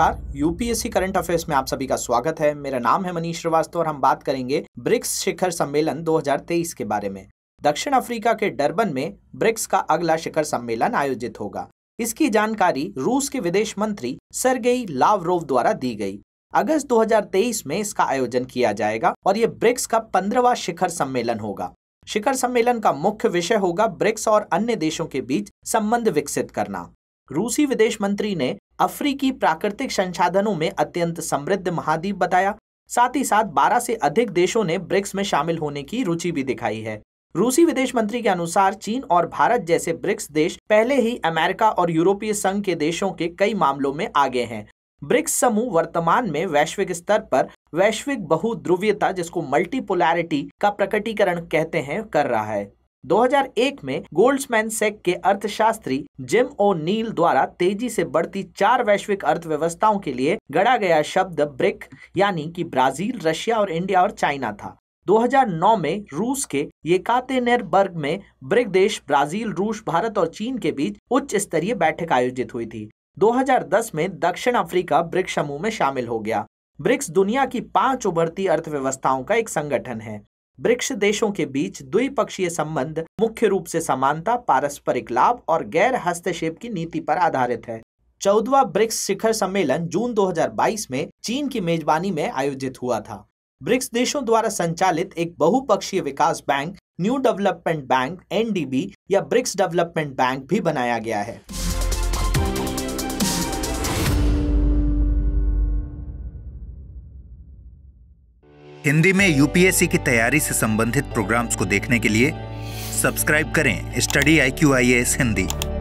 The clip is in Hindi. नमस्कार, यूपीएससी करंट अफेयर्स में आप सभी का स्वागत है। मेरा नाम है मनीष श्रीवास्तव और हम बात करेंगे ब्रिक्स शिखर सम्मेलन 2023 के बारे में। दक्षिण अफ्रीका के डर्बन में ब्रिक्स का अगला शिखर सम्मेलन आयोजित होगा। इसकी जानकारी रूस के विदेश मंत्री सर्गेई लावरोव द्वारा दी गई। अगस्त 2023 में इसका आयोजन किया जाएगा और ये ब्रिक्स का 15वां शिखर सम्मेलन होगा। शिखर सम्मेलन का मुख्य विषय होगा ब्रिक्स और अन्य देशों के बीच संबंध विकसित करना। रूसी विदेश मंत्री ने अफ्रीकी प्राकृतिक संसाधनों में अत्यंत समृद्ध महाद्वीप बताया। साथ ही साथ 12 से अधिक देशों ने ब्रिक्स में शामिल होने की रुचि भी दिखाई है। रूसी विदेश मंत्री के अनुसार चीन और भारत जैसे ब्रिक्स देश पहले ही अमेरिका और यूरोपीय संघ के देशों के कई मामलों में आगे हैं। ब्रिक्स समूह वर्तमान में वैश्विक स्तर पर वैश्विक बहुध्रुवीयता, जिसको मल्टीपोलैरिटी का प्रकटीकरण कहते हैं, कर रहा है। 2001 में गोल्डमैन सैक के अर्थशास्त्री जिम ओ'नील द्वारा तेजी से बढ़ती 4 वैश्विक अर्थव्यवस्थाओं के लिए गढ़ा गया शब्द ब्रिक यानी कि ब्राजील, रशिया और इंडिया और चाइना था। 2009 में रूस के येकातेरिनबर्ग में ब्रिक देश ब्राजील, रूस, भारत और चीन के बीच उच्च स्तरीय बैठक आयोजित हुई थी। 2010 में दक्षिण अफ्रीका ब्रिक्स समूह में शामिल हो गया। ब्रिक्स दुनिया की 5 उभरती अर्थव्यवस्थाओं का एक संगठन है। ब्रिक्स देशों के बीच द्विपक्षीय संबंध मुख्य रूप से समानता, पारस्परिक लाभ और गैर हस्तक्षेप की नीति पर आधारित है। 14वां ब्रिक्स शिखर सम्मेलन जून 2022 में चीन की मेजबानी में आयोजित हुआ था। ब्रिक्स देशों द्वारा संचालित एक बहुपक्षीय विकास bank new development bank (NDB) या ब्रिक्स डेवलपमेंट बैंक भी बनाया गया है। हिंदी में यूपीएससी की तैयारी से संबंधित प्रोग्राम्स को देखने के लिए सब्सक्राइब करें StudyIQ IAS हिंदी।